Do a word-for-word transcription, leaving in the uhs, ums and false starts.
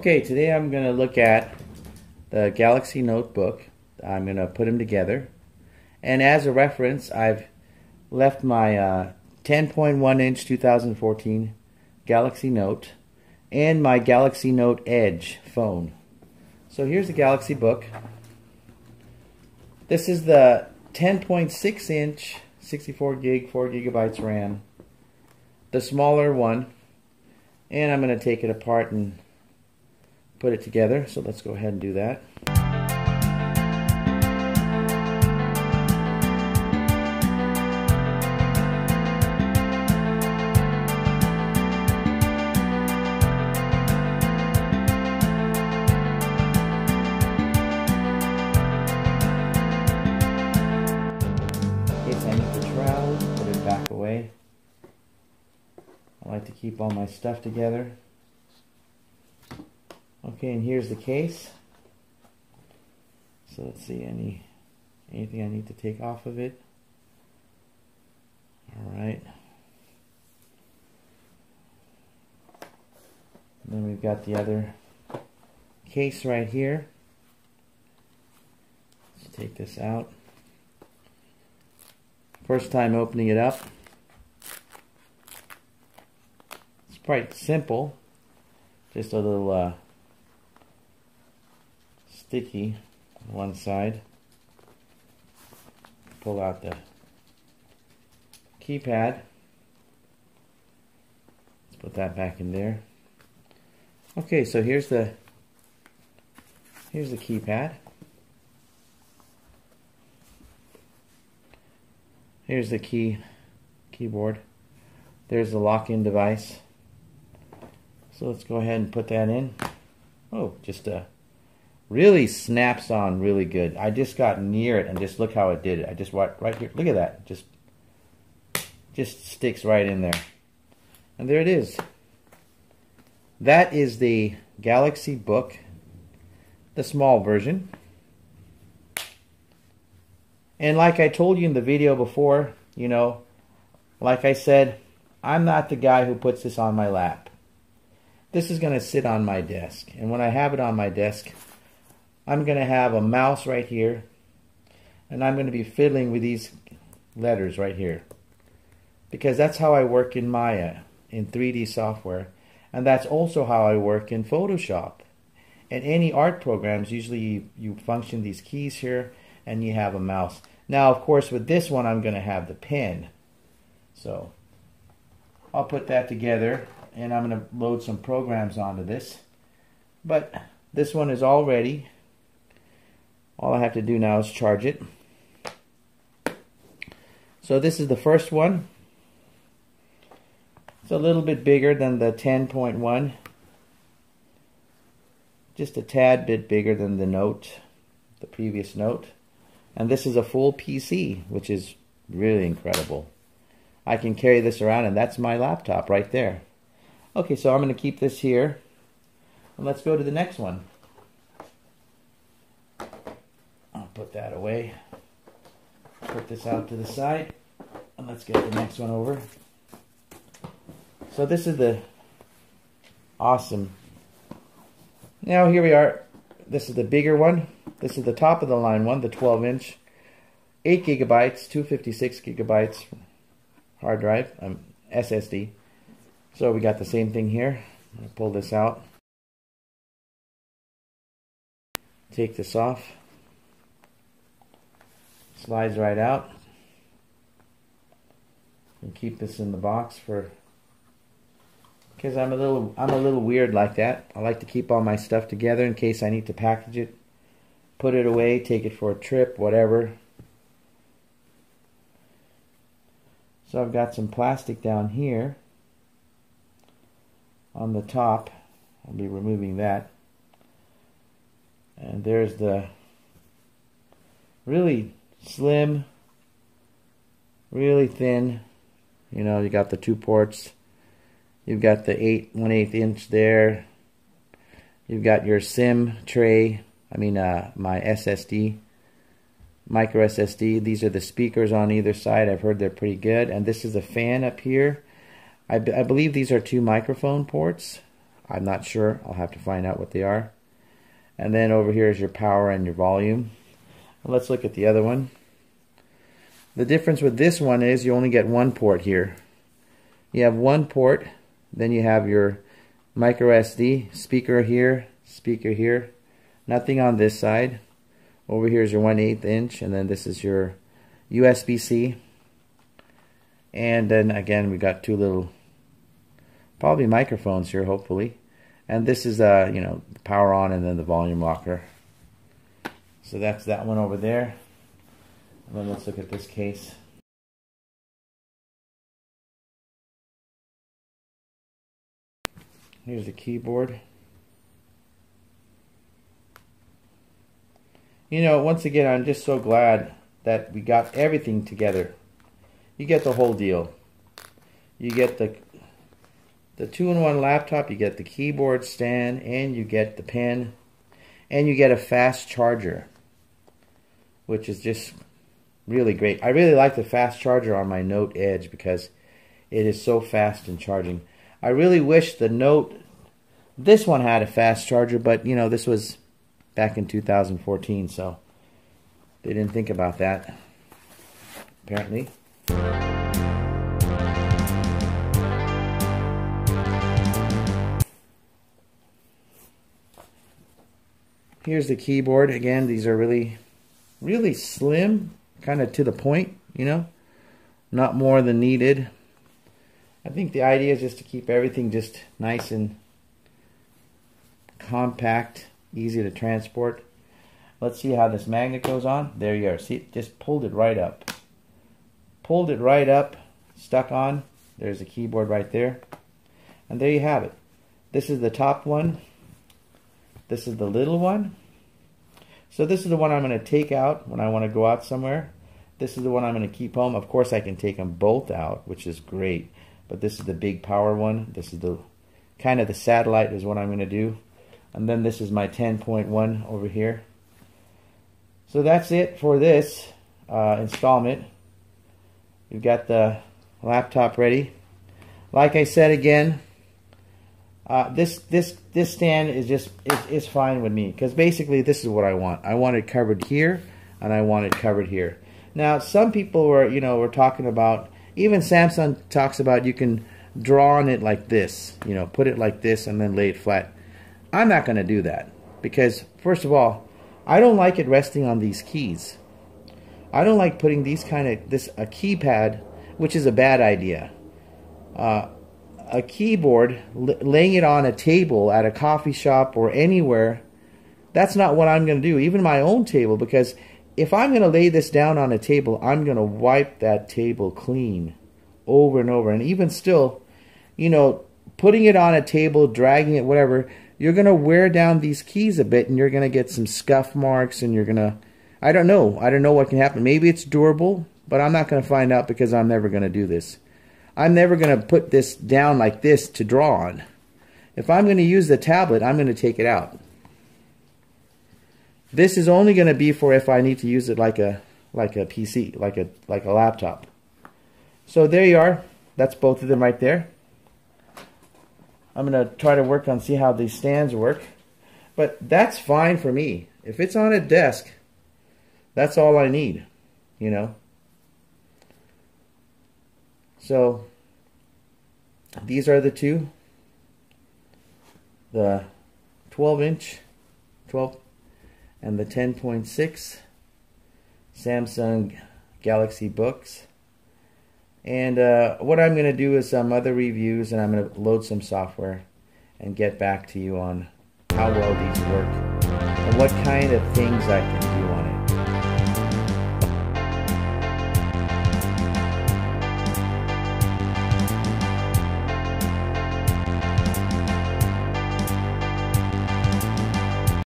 Okay, today I'm going to look at the Galaxy Note Book. I'm going to put them together. And as a reference, I've left my uh, ten point one inch two thousand fourteen Galaxy Note and my Galaxy Note Edge phone. So here's the Galaxy Book. This is the ten point six inch, sixty-four gig, four gigabytes RAM, the smaller one. And I'm going to take it apart and put it together, so let's go ahead and do that. Okay, so I need the trowel, put it back away. I like to keep all my stuff together. Okay, and here's the case. So let's see, any anything I need to take off of it. All right. And then we've got the other case right here. Let's take this out. First time opening it up. It's quite simple. Just a little uh, sticky on one side. Pull out the keypad. Let's put that back in there. Okay, so here's the here's the keypad. Here's the key keyboard. There's the lock-in device. So let's go ahead and put that in. Oh, just a really snaps on really good. I just got near it and just look how it did it. I just right, right here. Look at that. Just, just sticks right in there. And there it is. That is the Galaxy Book, the small version. And like I told you in the video before, you know, like I said, I'm not the guy who puts this on my lap. This is going to sit on my desk. And when I have it on my desk, I'm going to have a mouse right here, and I'm going to be fiddling with these letters right here, because that's how I work in Maya, in three D software, and that's also how I work in Photoshop. And any art programs, usually you, you function these keys here, and you have a mouse. Now, of course, with this one, I'm going to have the pen. So I'll put that together, and I'm going to load some programs onto this. But this one is all ready. All I have to do now is charge it. So this is the first one. It's a little bit bigger than the ten point one. Just a tad bit bigger than the Note, the previous Note. And this is a full P C, which is really incredible. I can carry this around, and that's my laptop right there. Okay, so I'm going to keep this here. And let's go to the next one. Put that away. Put this out to the side, and let's get the next one over. So this is the awesome. Now here we are. This is the bigger one. This is the top of the line one, the twelve inch, eight gigabytes, two fifty-six gigabytes hard drive, um, S S D. So we got the same thing here. I'm gonna pull this out. Take this off. Slides right out. And keep this in the box for, because I'm a little I'm a little weird like that. I like to keep all my stuff together in case I need to package it, put it away, take it for a trip, whatever. So I've got some plastic down here on the top. I'll be removing that. And there's the really slim, really thin. You know, you got the two ports. You've got the eight one eighth inch there. You've got your SIM tray. I mean, uh, my S S D, micro S S D. These are the speakers on either side. I've heard they're pretty good. And this is the fan up here. I, b I believe these are two microphone ports. I'm not sure. I'll have to find out what they are. And then over here is your power and your volume. Let's look at the other one. The difference with this one is you only get one port here. You have one port, then you have your micro S D, speaker here, speaker here. Nothing on this side. Over here is your one eighth inch, and then this is your U S B C. And then again, we got two little, probably microphones here, hopefully. And this is, uh, you know, power on and then the volume rocker. So that's that one over there. And then let's look at this case. Here's the keyboard. You know, once again, I'm just so glad that we got everything together. You get the whole deal. You get the the two in one laptop, you get the keyboard stand, and you get the pen, and you get a fast charger, which is just really great. I really like the fast charger on my Note Edge because it is so fast in charging. I really wish the Note, this one had a fast charger, but you know, this was back in two thousand fourteen, so they didn't think about that, apparently. Here's the keyboard. Again, these are really, really slim, kind of to the point, you know, not more than needed. I think the idea is just to keep everything just nice and compact, easy to transport. Let's see how this magnet goes on. There you are. See, just pulled it right up. Pulled it right up, stuck on. There's the keyboard right there. And there you have it. This is the top one. This is the little one. So this is the one I'm going to take out when I want to go out somewhere. This is the one I'm going to keep home. Of course, I can take them both out, which is great. But this is the big power one. This is the kind of the satellite is what I'm going to do. And then this is my ten point one over here. So that's it for this uh, installment. We've got the laptop ready. Like I said again, Uh, this this this stand is just is, is fine with me, because basically this is what I want. I want it covered here, and I want it covered here. Now some people were you know were talking about, even Samsung talks about, you can draw on it like this, you know, put it like this and then lay it flat. I'm not going to do that because first of all, I don't like it resting on these keys. I don't like putting these kind of this a keypad, which is a bad idea. Uh, a keyboard, laying it on a table at a coffee shop or anywhere, that's not what I'm going to do, even my own table, because if I'm going to lay this down on a table, I'm going to wipe that table clean over and over. And even still, you know, putting it on a table, dragging it, whatever, you're going to wear down these keys a bit, and you're going to get some scuff marks, and you're going to, I don't know, I don't know what can happen. Maybe it's durable, but I'm not going to find out because I'm never going to do this. I'm never going to put this down like this to draw on. If I'm going to use the tablet, I'm going to take it out. This is only going to be for if I need to use it like a like a P C, like a like a laptop. So there you are. That's both of them right there. I'm going to try to work on see how these stands work. But that's fine for me. If it's on a desk, that's all I need, you know. So these are the two, the twelve inch, twelve, and the ten point six Samsung Galaxy Books. And uh, what I'm going to do is some other reviews, and I'm going to load some software and get back to you on how well these work and what kind of things I can do.